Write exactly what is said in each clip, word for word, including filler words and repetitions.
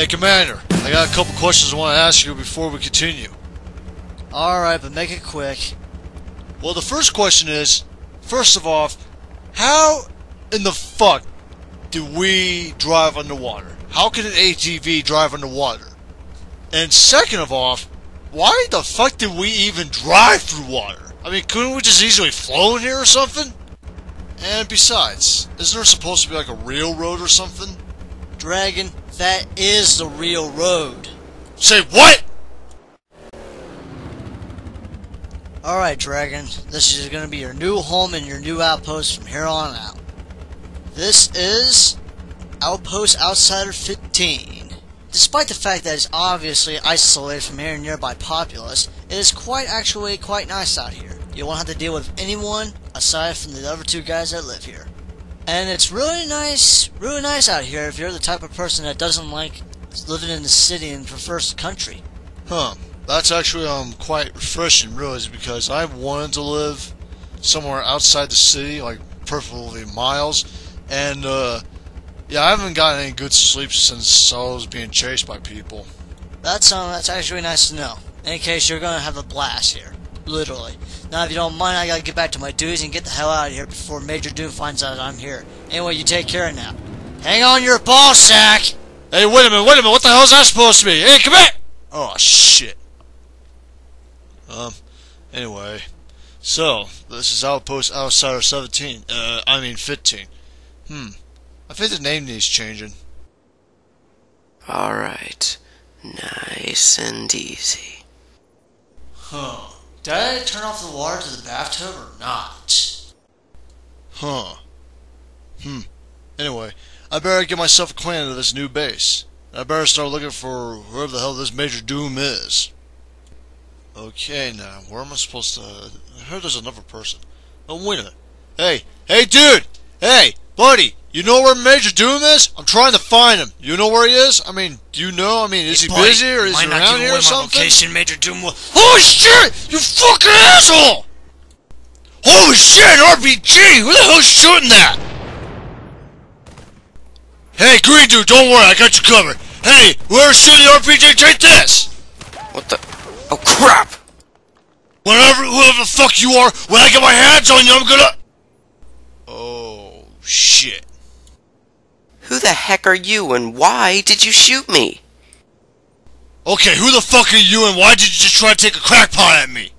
Hey, Commander, I got a couple questions I want to ask you before we continue. Alright, but make it quick. Well, the first question is, first of all, how in the fuck do we drive underwater? How can an A T V drive underwater? And second of all, why the fuck did we even drive through water? I mean, couldn't we just easily flow in here or something? And besides, isn't there supposed to be like a real road or something? Dragon, that is the real road. Say what?! Alright, Dragon, this is going to be your new home and your new outpost from here on out. This is Outpost Outsider fifteen. Despite the fact that it's obviously isolated from here and nearby populace, it is quite actually quite nice out here. You won't have to deal with anyone aside from the other two guys that live here. And it's really nice, really nice out here if you're the type of person that doesn't like living in the city and prefers the country. Huh. That's actually um quite refreshing, really, because I've wanted to live somewhere outside the city, like preferably miles, and uh yeah, I haven't gotten any good sleep since I was being chased by people. That's um, that's actually nice to know. In any case, you're gonna have a blast here, literally. Now, if you don't mind, I gotta get back to my duties and get the hell out of here before Major Doom finds out I'm here. Anyway, you take care now. Hang on your ball sack. Hey, wait a minute, wait a minute. What the hell's that supposed to be? Hey, come here. Oh shit. Um. Anyway, so this is Outpost Outsider seventeen. Uh, I mean fifteen. Hmm. I think the name needs changing. Alright. Nice and easy. Huh. Did I turn off the water to the bathtub or not? Huh. Hmm. Anyway, I better get myself acquainted with this new base. I better start looking for whoever the hell this Major Doom is. Okay, now, where am I supposed to... I heard there's another person. Oh, wait a minute. Hey! Hey, dude! Hey! Buddy! You know where Major Doom is? I'm trying to find him. You know where he is? I mean, do you know? I mean, is hey, he buddy, busy or is he around here or something? Location, Major Doom will... Holy shit! You fucking asshole! Holy shit, R P G! Who the hell's shooting that? Hey, Green Dude, don't worry, I got you covered. Hey, whoever's shooting the R P G, take this! What the... Oh, crap! Whatever, whoever the fuck you are, when I get my hands on you, I'm gonna... Oh, shit. Who the heck are you and why did you shoot me? Okay, who the fuck are you and why did you just try to take a crackpot at me?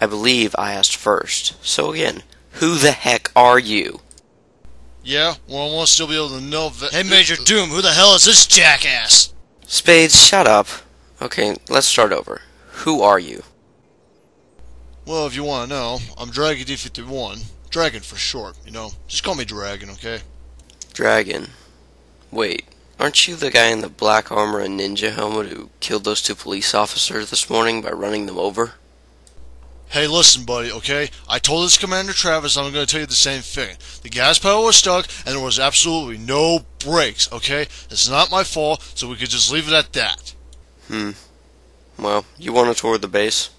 I believe I asked first. So again, who the heck are you? Yeah, well I want to still be able to know that... Hey Major Doom, who the hell is this jackass? Spades, shut up. Okay, let's start over. Who are you? Well, if you want to know, I'm Dragon D fifty-one. Dragon for short, you know. Just call me Dragon, okay? Dragon. Wait, aren't you the guy in the black armor and ninja helmet who killed those two police officers this morning by running them over? Hey, listen, buddy, okay? I told this Commander Travis I'm going to tell you the same thing. The gas pedal was stuck, and there was absolutely no brakes, okay? It's not my fault, so we could just leave it at that. Hmm. Well, you want to tour the base?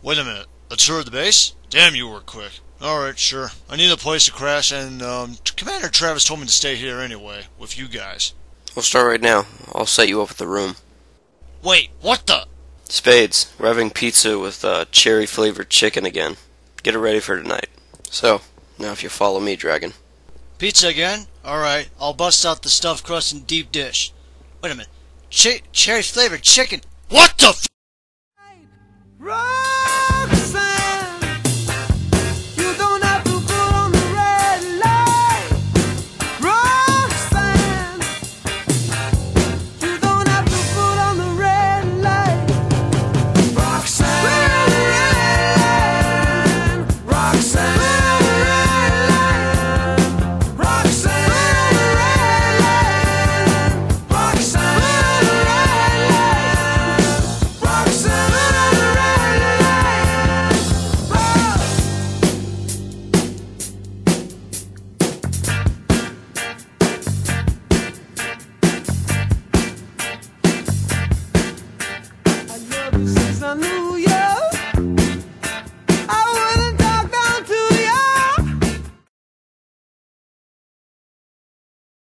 Wait a minute. A tour of the base? Damn, you were quick. Alright, sure. I need a place to crash, and um, Commander Travis told me to stay here anyway, with you guys. We'll start right now. I'll set you up with the room. Wait, what the? Spades, we're having pizza with uh, cherry-flavored chicken again. Get it ready for tonight. So, now if you follow me, Dragon. Pizza again? Alright, I'll bust out the stuffed crust and deep dish. Wait a minute. Ch cherry-flavored chicken? What the f- Roxanne! Hallelujah.